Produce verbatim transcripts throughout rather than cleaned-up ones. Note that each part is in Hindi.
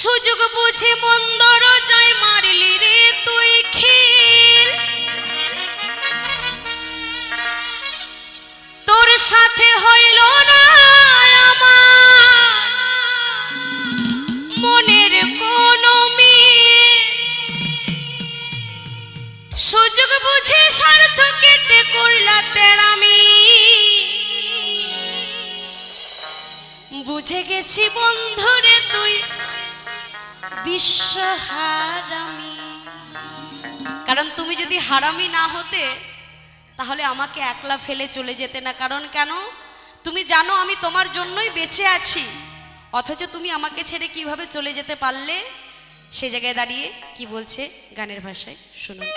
সুযোগ বুঝে মন্দর যায় মারিলি রে তুই খিল তোর সাথে হইল না আমার মনের কোনো মিল সুযোগ বুঝে স্বার্থ কেটে করলা তেরামি বুঝে গেছি বন্ধু রে তুই बिश्व हारामी कारण तुम जदि हारामी ना होते ताहले आमाके एकला फेले चले जेते ना कारण केन तुम जानो आमी तोमार जोन्नोई बेचे आछि अथच तुम आमाके छेड़े किभाबे चले जेते पारले सेई जायगाय दाड़िये कि बोलछे गानेर भाषाय शुनुन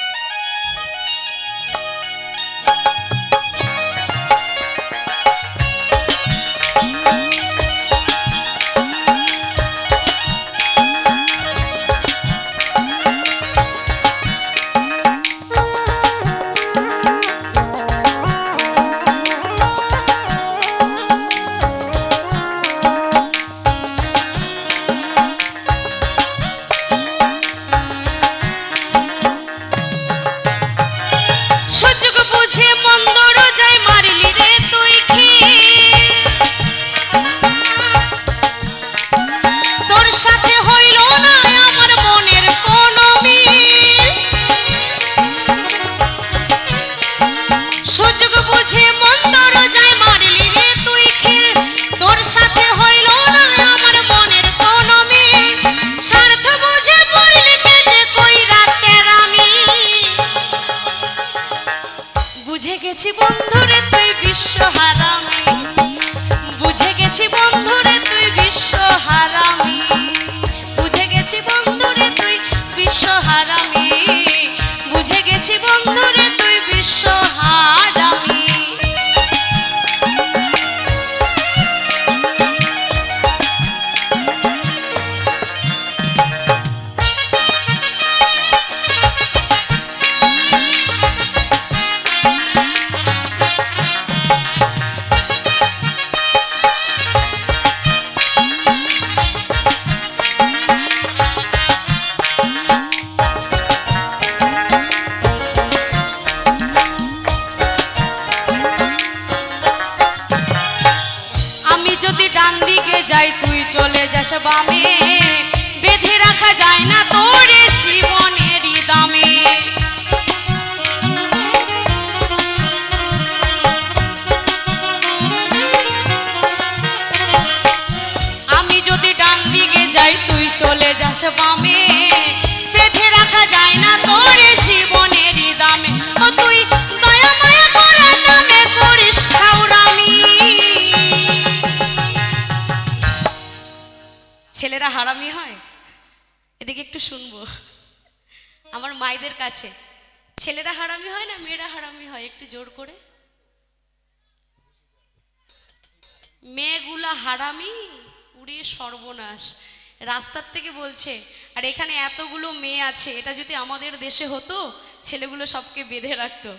सबके बेधे रखतो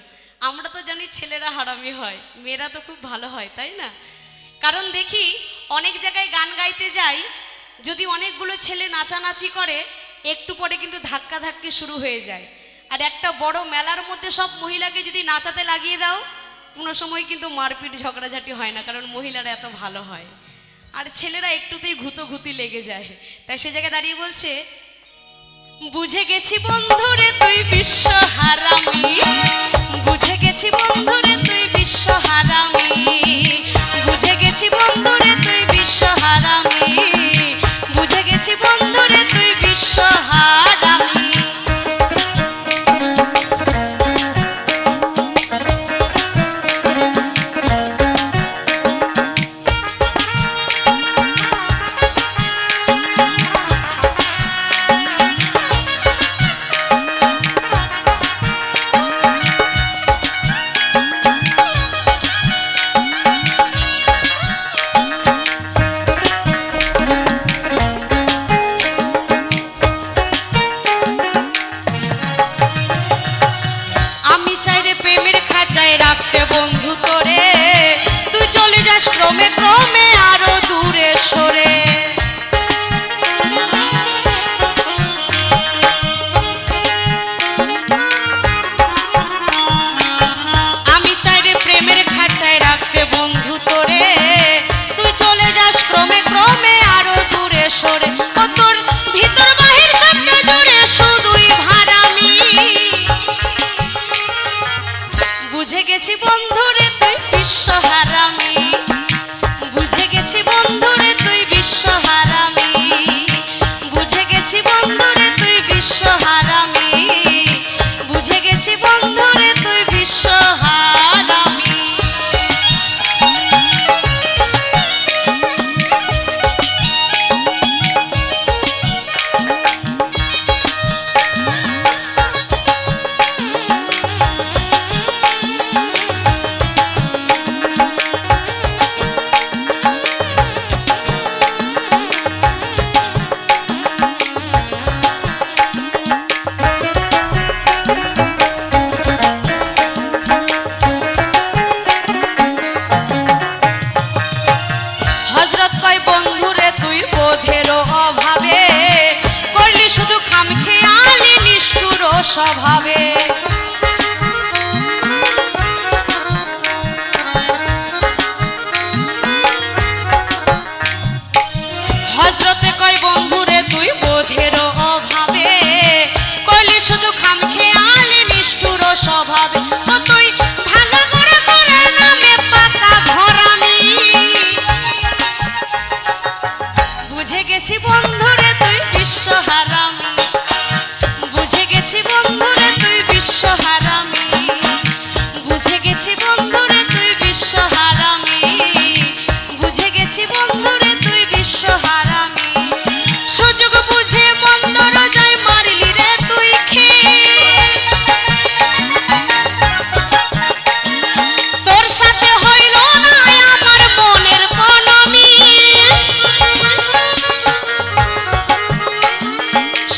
हारामी है मेरा तो खूब भालो है ताई ना कारण देखी अनेक जगह गान गाइते जाए जोदी अनेक गुलो छेले नाचानाची करे एकटू पड़े किन्तु धक्का धक्की शुरू हो जाए और एक बड़ो मेलार मध्य सब महिला के जोदी नाचाते लागिए दाओ कोनो समय किन्तु मारपीट झगड़ाझाटी है ना कारण महिलारा एतो भालो है और छेलेरा एकटूतेई घुतो घुती लेगे जाए ताई सेई जायगाय दाड़िये बोलछे बुझे गेछि बंधुरे तुई बिश्व हारामी बुझे गेछि बंधुरे तुई बिश्व हारामी बुझे गेछि बंधुरे तुई बिश्व हारामी बुझे गेछि बंधुरे तुई बिश्व हारामी बुझे गेছি বন্ধু রে তুই বিশ্ব হারামি, বুঝে গেছি বন্ধু রে তুই বিশ্ব হারামি, বুঝে গেছি বন্ধু রে তুই বিশ্ব হারামি, বুঝে গেছি বন্ধু রে তুই বিশ্ব হারামি। हजरते कई बंधु रे तुई बोधेर अभावे कइली शुधु खामखेयाली निष्ठुर स्वभावे ओ तुई भांगा गोरा गोरा नामे पाका घरामी बुझे गेছি बंधु रे तुई বিশ্ব হারামি बुझे गेছি बंधु रे तुई বিশ্ব হারামি बुझे गेছি बंधु रे तुई বিশ্ব হারামি बुझे गेছি बंधु रे तुई বিশ্ব হারামি সুযোগ বুঝে মন্দর যায় মারলি রে তুই খি তোর সাথে হইল না আমার মনের কোনো মিল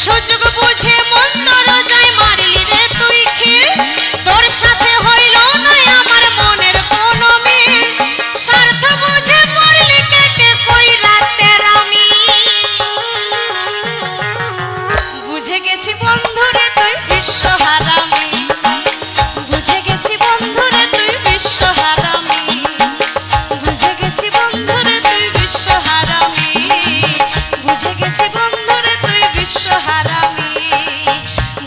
সুযোগ বুঝে মন্দর যায় মারলি রে তুই খি তোর সাথে হইল না আমার মনের কোনো মিল স্বার্থ বুঝে মরলি কেটে কই রাতের আমি বুঝে গেছি বন্ধু রে তুই বিশ্ব হারামি বুঝে গেছি বন্ধু রে তুই বিশ্ব হারামি বুঝে গেছি বন্ধু রে তুই বিশ্ব হারামি বুঝে গেছি বন্ধু রে তুই বিশ্ব হারামি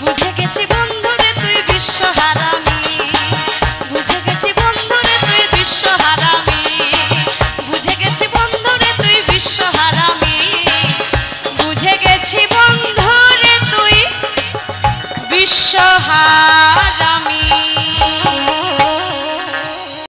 বুঝে গেছি বন্ধু রে তুই বিশ্ব হারামি বুঝে গেছি বন্ধু রে তুই বিশ্ব হারামি বুঝে গেছি বন্ধু রে তুই বিশ্ব হারামি বুঝে গেছি বন্ধু রে তুই বিশ্ব হারামি।